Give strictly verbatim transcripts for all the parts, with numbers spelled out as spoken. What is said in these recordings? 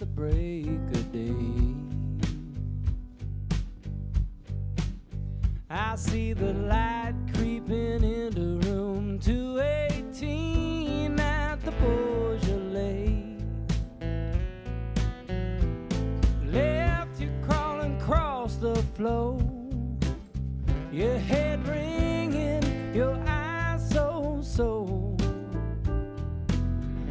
at the break of day. I see the light creeping into room two eighteen at the Beaujolais. Left you crawling across the floor, your head ringing, your eyes so sore,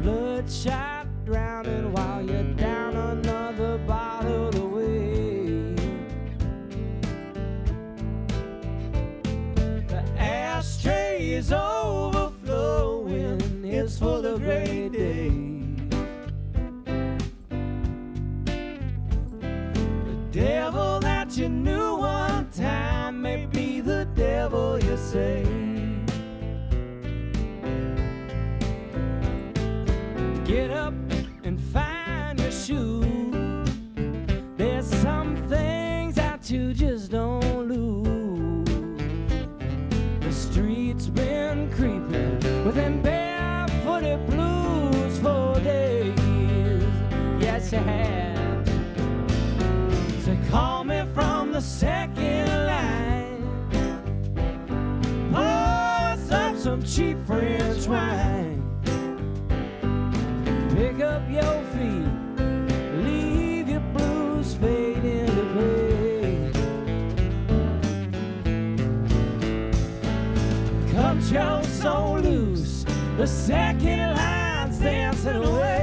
bloodshot, drowning while you're down another bottle away. The ashtray is overflowing, it's for the great day. The devil that you knew one time may be the devil you say. Get up and find your shoe. There's some things that you just don't lose. The street's been creeping with them barefooted blues for days. Yes, you have. So call me from the second line, pour up some cheap French wine. Pick up your feet, leave your blues fade into play. Cut your soul loose, the second line's dancing away.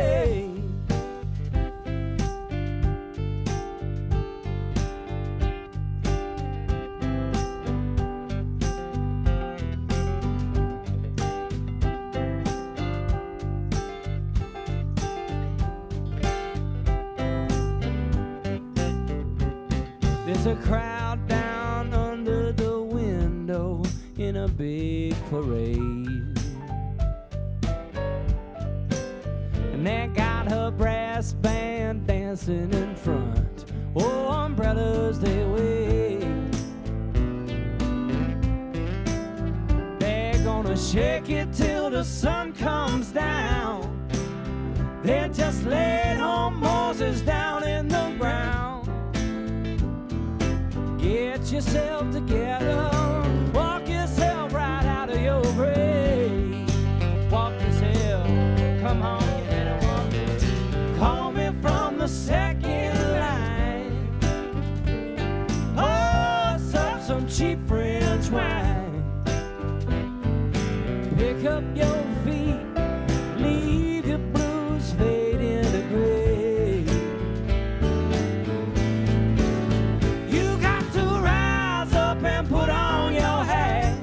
There's a crowd down under the window in a big parade, and they got her brass band dancing in front. Oh, umbrellas they wave. They're gonna shake it till the sun comes down. They just laid home Moses down in the ground. Get yourself together, walk yourself right out of your grave. Walk yourself, come on, you better walk yourself. Call me from the second line, oh, serve some cheap French wine. Pick up your feet, leave your blues fade into gray. Put on your hat.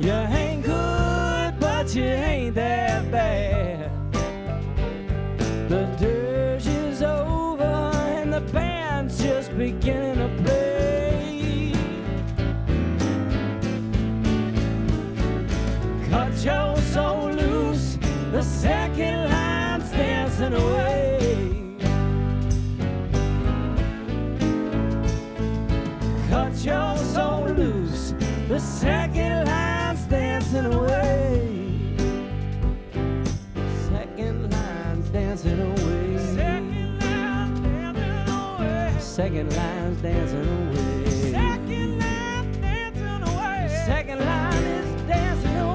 You ain't good, but you ain't that bad. The dirge is over and the band's just beginning to play. Cut your soul loose, the second line's dancing away. Cut your soul loose, the second line's dancing away. Second line's dancing away. Second line's dancing away. Second line's dancing away. Second line's dancing away. Second line is dancing away.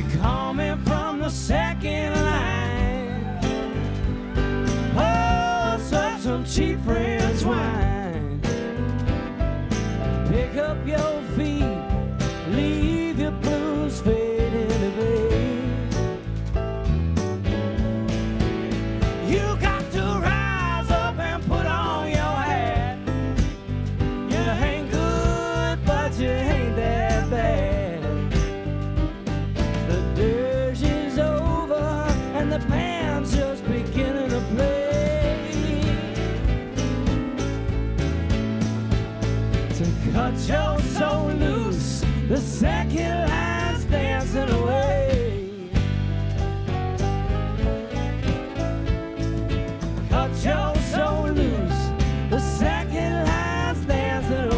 they call me from the second line. Oh, serve some cheap French wine. Pick up your feet, leave your blues fading away. You got to rise up and put on your hat. You ain't good, but you ain't that bad. The dirge is over and the band's just beginning to play. To cut your soul loose, the second line's dancing away. Cut your soul loose, the second line's dancing away.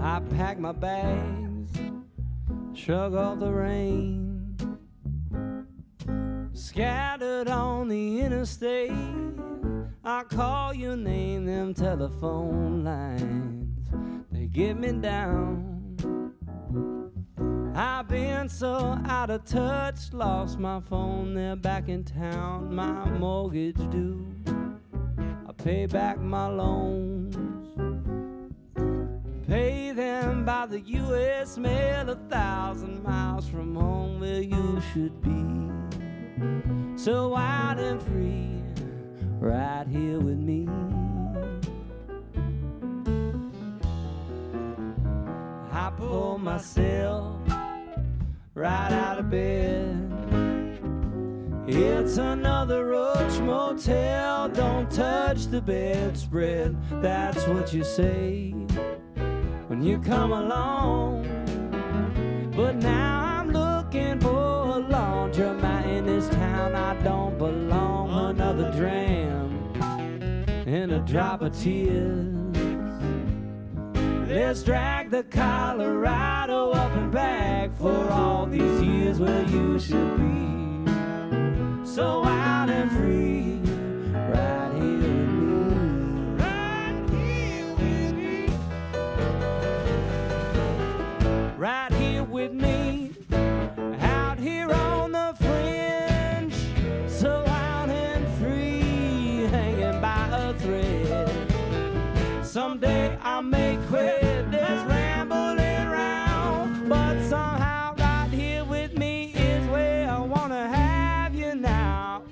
I packed my bags, shook off the rain, scattered on the interstate. I call your name, them telephone lines, they get me down. I've been so out of touch, lost my phone, they're back in town. My mortgage due, I pay back my loans, pay them by the U S mail, a thousand miles from home where you should be. So wild and free, right here with me. I pull myself right out of bed. It's another roach motel, don't touch the bedspread. That's what you say when you come along. But now I'm looking for a laundromat in this town. I don't belong. Another dram and a drop of tears. Let's drag the Colorado up and back for all these years where you should be. So wild and free, right here. Right here with me, out here on the fringe, so out and free, hanging by a thread. Someday I may quit this rambling around, but somehow right here with me is where I want to have you now.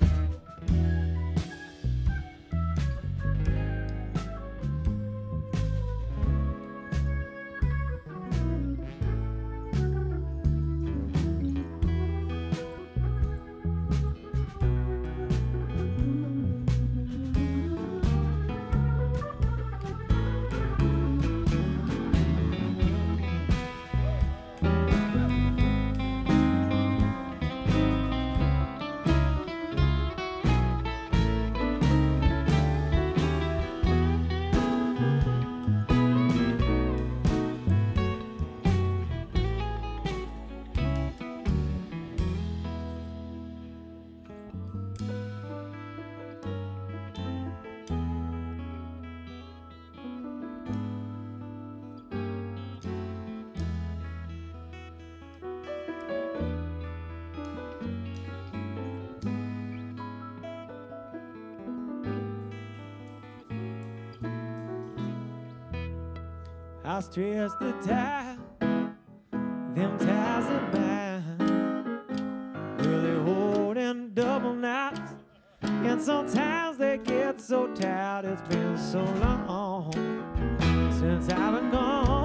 I stress the tie, them ties are bound, really holding double nights. And sometimes they get so tired. It's been so long since I've been gone.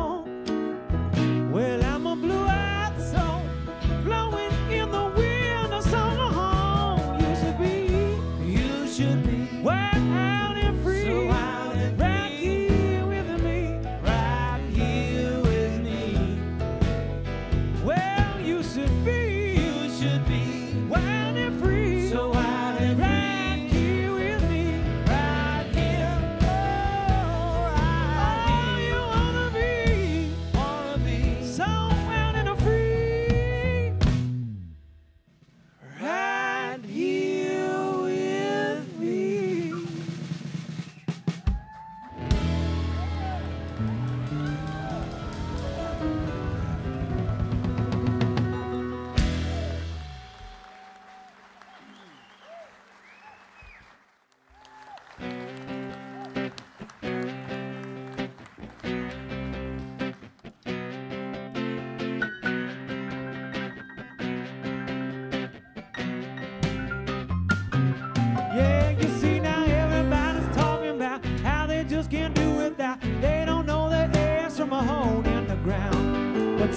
Well, I'm a blue-eyed soul blowing in the wind of summer home. You should be, you should be wild and free. So wild and free. Right here with me, right here with me. Well, you should be, you should be wild and free. So wild.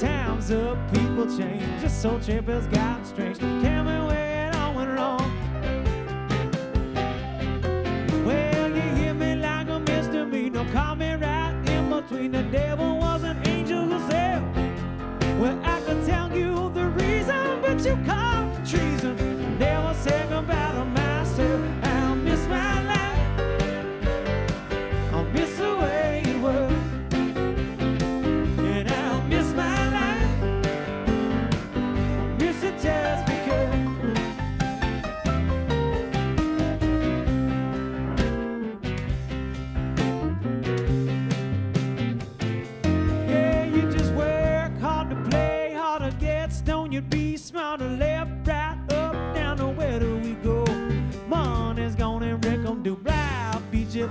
Times of people change, the soul trip has gotten strange. Tell me where it all went wrong. Well, you hear me like a misdemeanor, call me right in between. The devil was an angel himself. Well, I could tell you the reason, but you call treason. Never said goodbye to myself. I'll miss my life, I'll miss the way it was.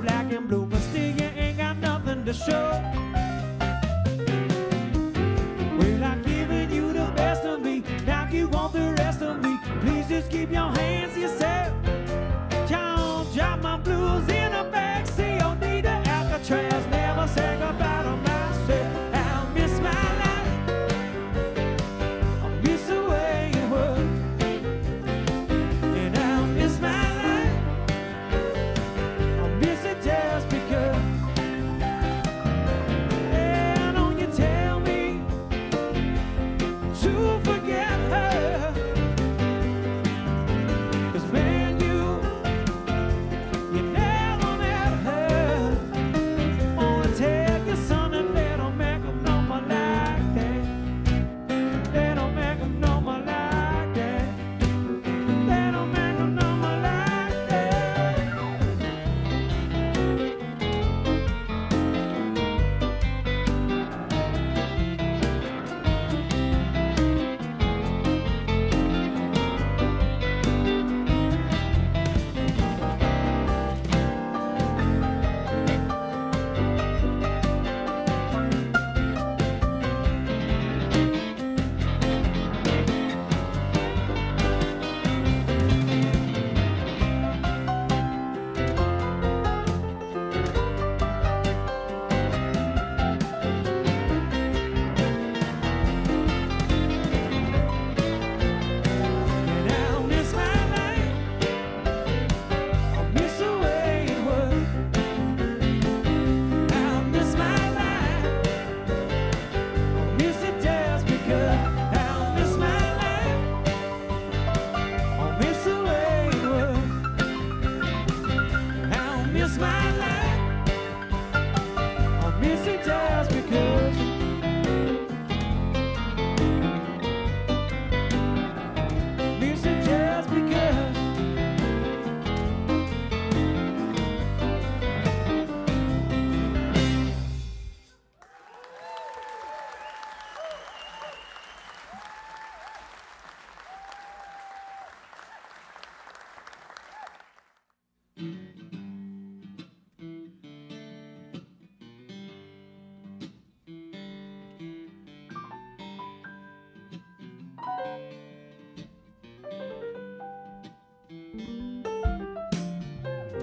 Black and blue, but still you ain't got nothing to show. Well, I've given you the best of me, now you want the rest of me. Please just keep your hands to yourself. Don't drop my blues in a bag, C O D to Alcatraz. Never say goodbye to myself. I'll miss my life, I'll miss the way it was. And I'll miss my life.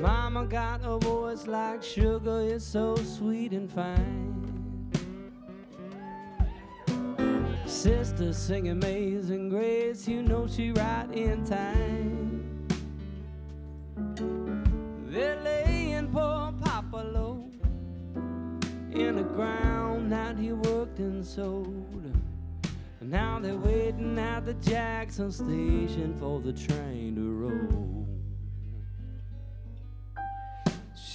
Mama got a voice like sugar, it's so sweet and fine. Sister sing Amazing Grace, you know she right in time. They're laying poor Papa low in the ground that he worked and sold. And now they're waiting at the Jackson station for the train to roll.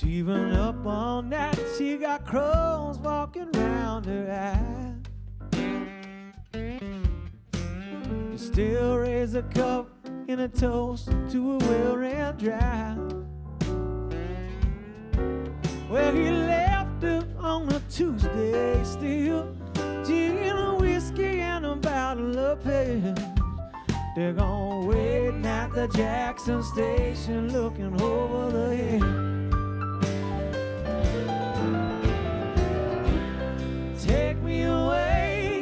She run up all night, she got crows walking round her eyes. You still raise a cup in a toast to a well-ran drive. Well, he left her on a Tuesday still. Gin and whiskey and a bottle of pills. They're gonna wait at the Jackson station looking over the hill. Take me away,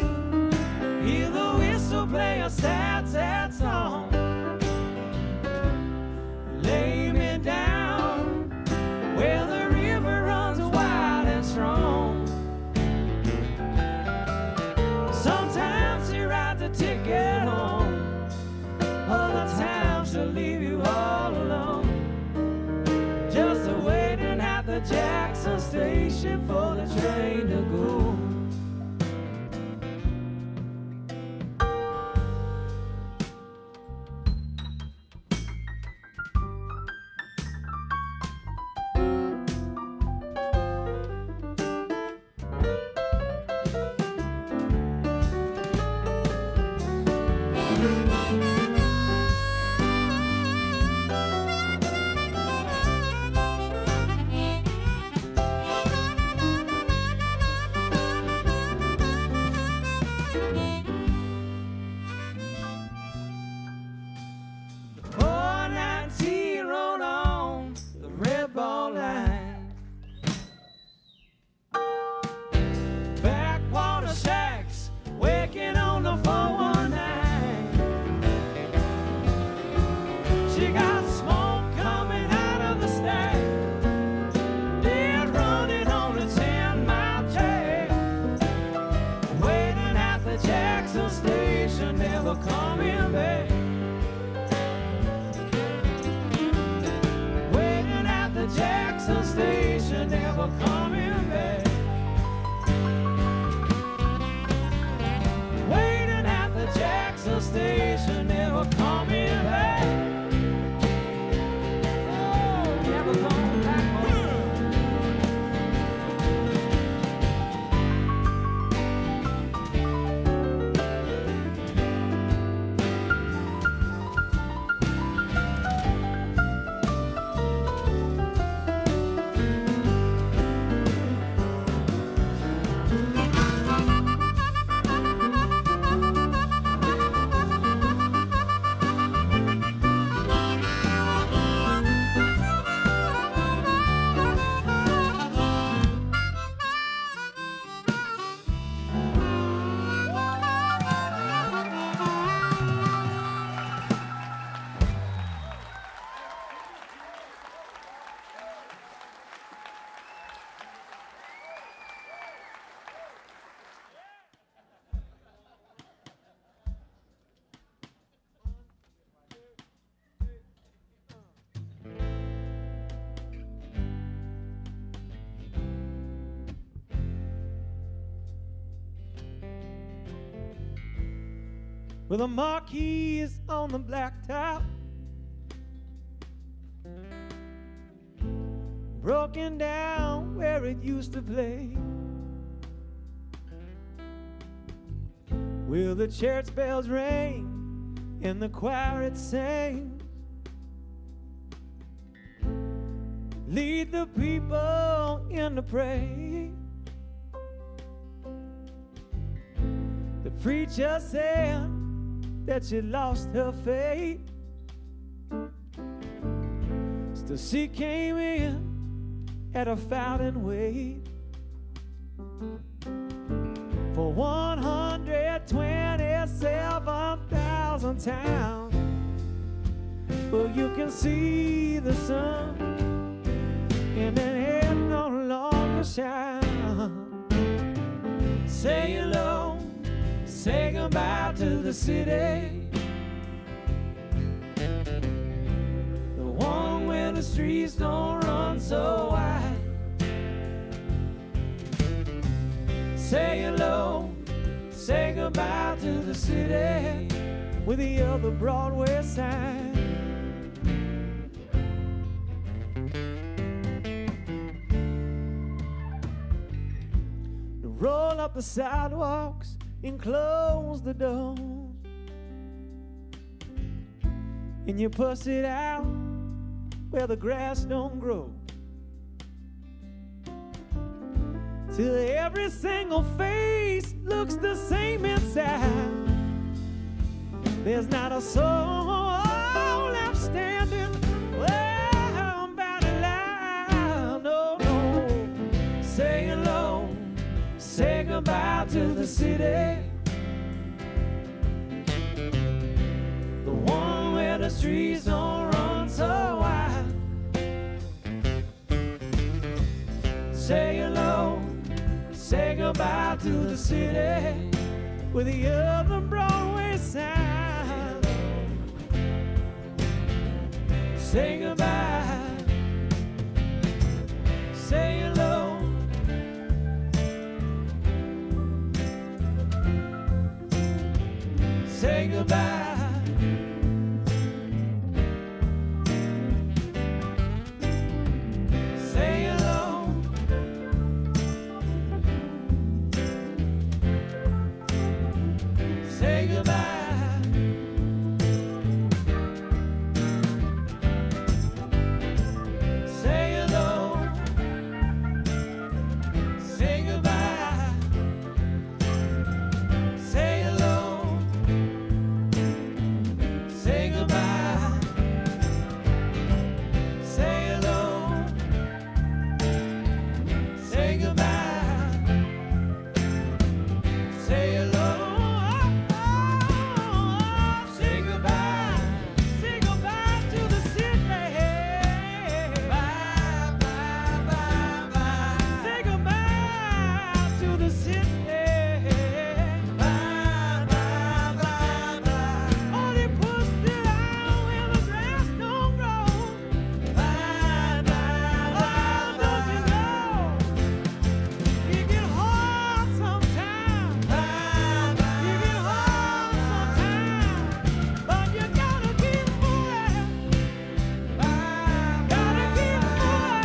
hear the whistle play a sad, sad song. Lay me down where the river runs wild and strong. Sometimes she rides a ticket home, other times she'll leave you all alone. Just waiting at the Jackson station for the train to go. Well, the marquee is on the blacktop, broken down where it used to play. Will the church bells ring and the choir it sings? Lead the people in the praise. The preacher said that she lost her faith. Still she came in at a fountain wait for one hundred twenty-seven thousand times. Well, you can see the sun screaming head no longer shine. Say hello, say goodbye to the city, the one where the streets don't run so wide. Say hello, say goodbye to the city with the other Broadway sign. Roll up the sidewalks and close the doors, and you puss it out where the grass don't grow, till every single face looks the same inside. There's not a soul left standing well by the line. No, no. Say hello, say goodbye to the city, the one where the streets don't run so wide. Say hello, say goodbye to the city with the other Broadway sound. Say goodbye, say hello. Say goodbye. Say hello. Say goodbye. Say hello. Say goodbye. Say hello. Say goodbye. Say hello. Say goodbye. Say hello. Say goodbye. Say goodbye to the city. Bye, bye, bye, bye. Say goodbye to the city. Bye, bye, bye, bye. Oh, they pushed it out where the grass don't grow. Bye, bye, bye, bye. Don't you know? You get hard sometimes. You get hard sometimes. But you gotta keep moving. Gotta keep moving. Gotta keep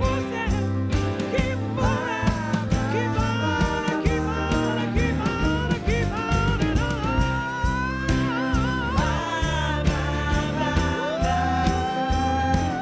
pushing. Keep moving. Keep on and keep on and keep on and keep on and on. Bye, bye, bye, bye.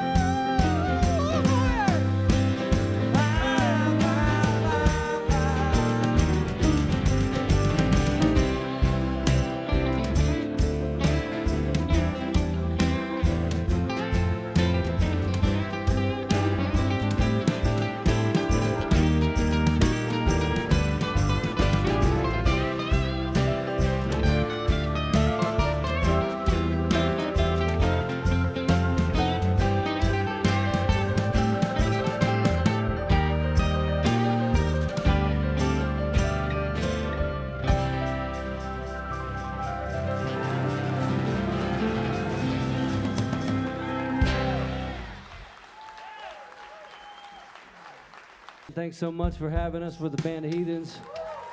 Thanks so much for having us with the Band of Heathens.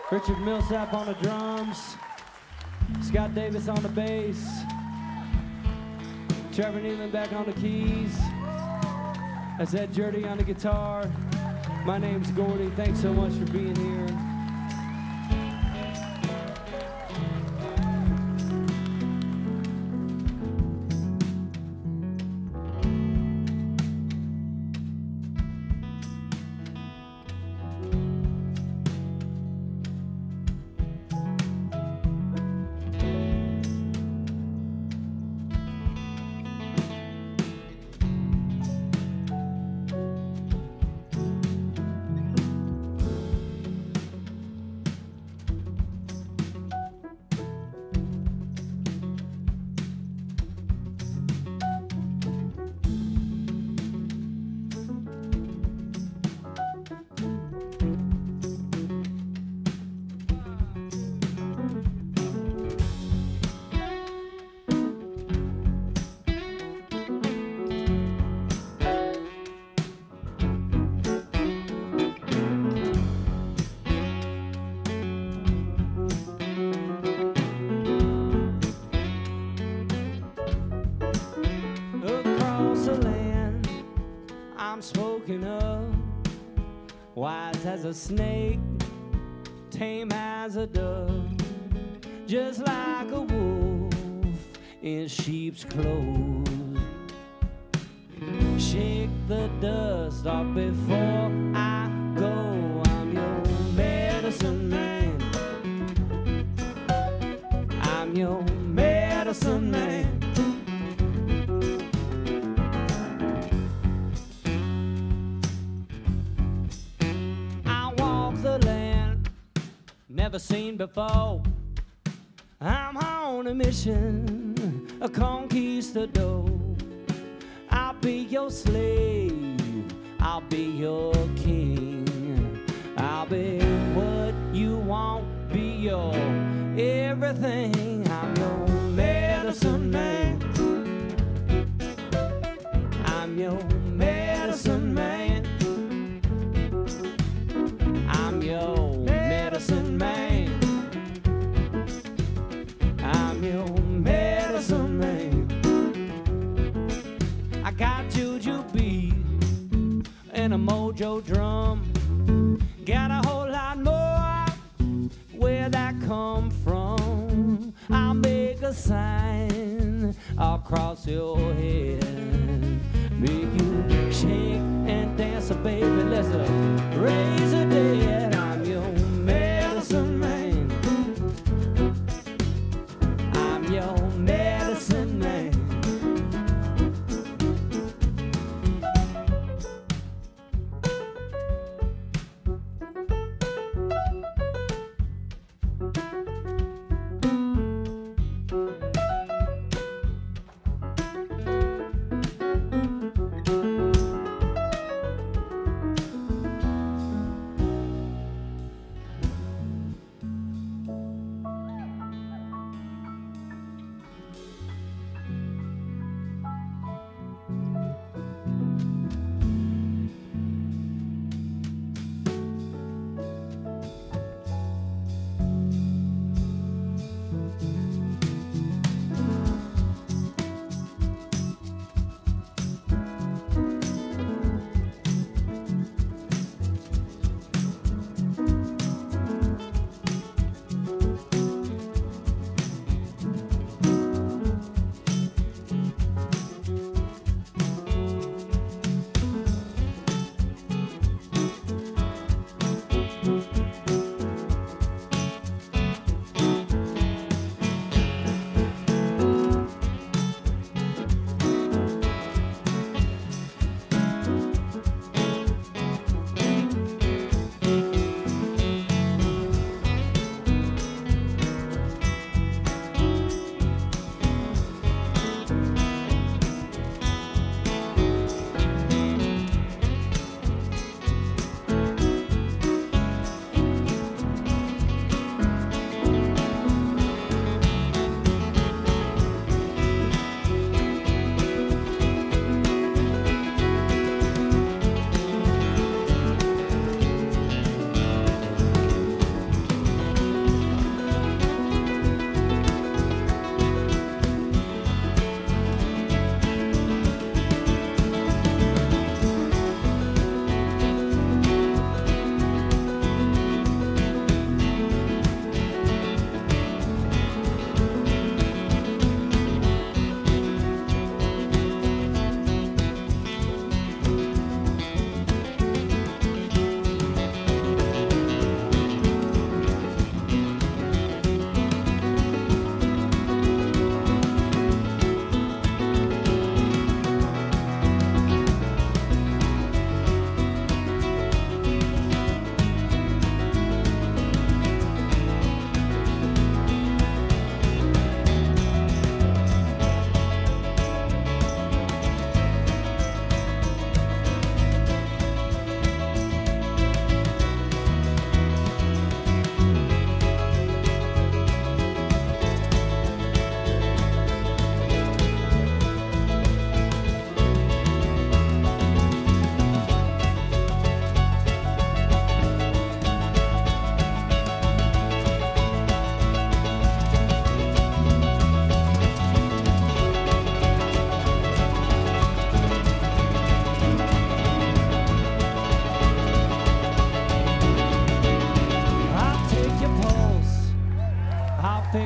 Richard Millsap on the drums, Scott Davis on the bass, Trevor Nealon back on the keys. That's Ed Jurdi on the guitar. My name's Gordy. Thanks so much for being here. broken up, wise as a snake, tame as a dove, just like a wolf in sheep's clothes. Shake the dust off before I go. I'm your medicine man. I'm your medicine man. Never seen before. I'm on a mission, a conquistador. I'll be your slave, I'll be your king. I'll be what you want, be your everything. I'm your medicine man. I'm your medicine man. I'm your medicine man. I'm your medicine man. I got juju beat and a mojo drum. Got a whole lot more where that come from. I'll make a sign across your head, make you shake and dance, baby. Let's raise a dead. I'm your medicine man. I'm your medicine man.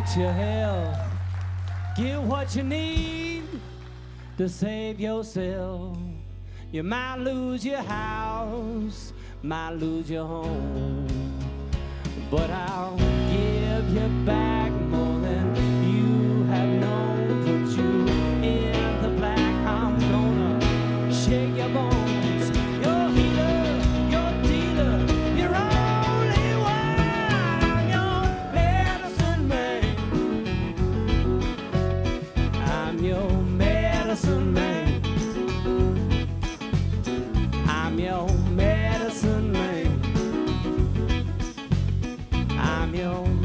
takes your help. Give what you need to save yourself. You might lose your house, might lose your home, but I'll give you back more than you have known. Put you in the black, I'm gonna shake your bones. Your healer, your dealer, your only one, your medicine man. I'm your medicine man.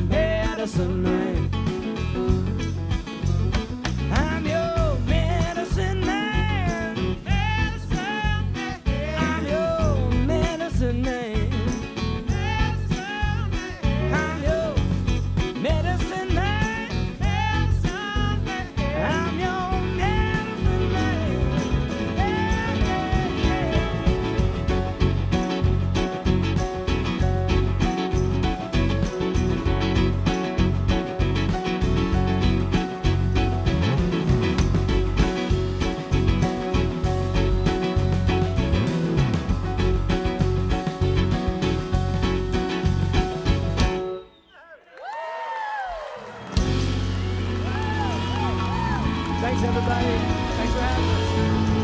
Medicine man. I'm your medicine man. Medicine man. I'm your medicine man. Medicine man. I'm your medicine man. Medicine man. I'm your medicine man. Thanks, everybody. Thanks for having us.